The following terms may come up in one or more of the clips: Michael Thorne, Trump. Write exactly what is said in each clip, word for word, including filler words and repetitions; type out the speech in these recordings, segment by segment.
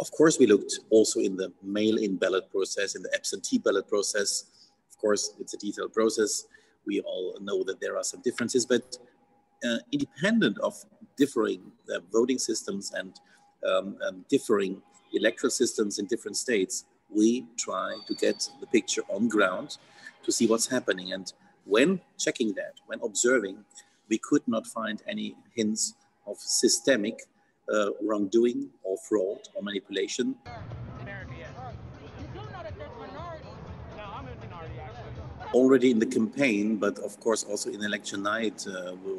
Of course, we looked also in the mail-in ballot process, in the absentee ballot process. Of course, it's a detailed process. We all know that there are some differences, but uh, independent of differing uh, voting systems and um, um, differing electoral systems in different states, we try to get the picture on ground to see what's happening. And when checking that, when observing, we could not find any hints of systemic Uh, wrongdoing or fraud or manipulation. Already in the campaign, but of course also in election night, uh,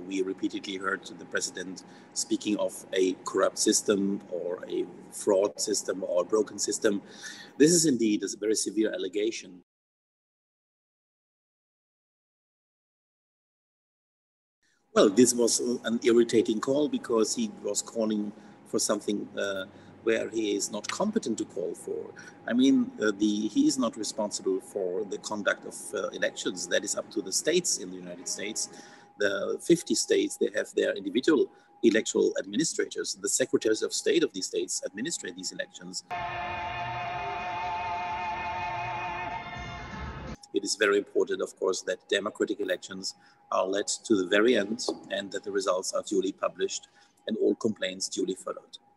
we repeatedly heard the president speaking of a corrupt system or a fraud system or a broken system. This is indeed a very severe allegation. Well, this was an irritating call because he was calling for something uh, where he is not competent to call for. I mean, uh, the, he is not responsible for the conduct of uh, elections. That is up to the states in the United States. The fifty states, they have their individual electoral administrators. The secretaries of state of these states administrate these elections. It is very important, of course, that democratic elections are led to the very end and that the results are duly published and all complaints duly followed.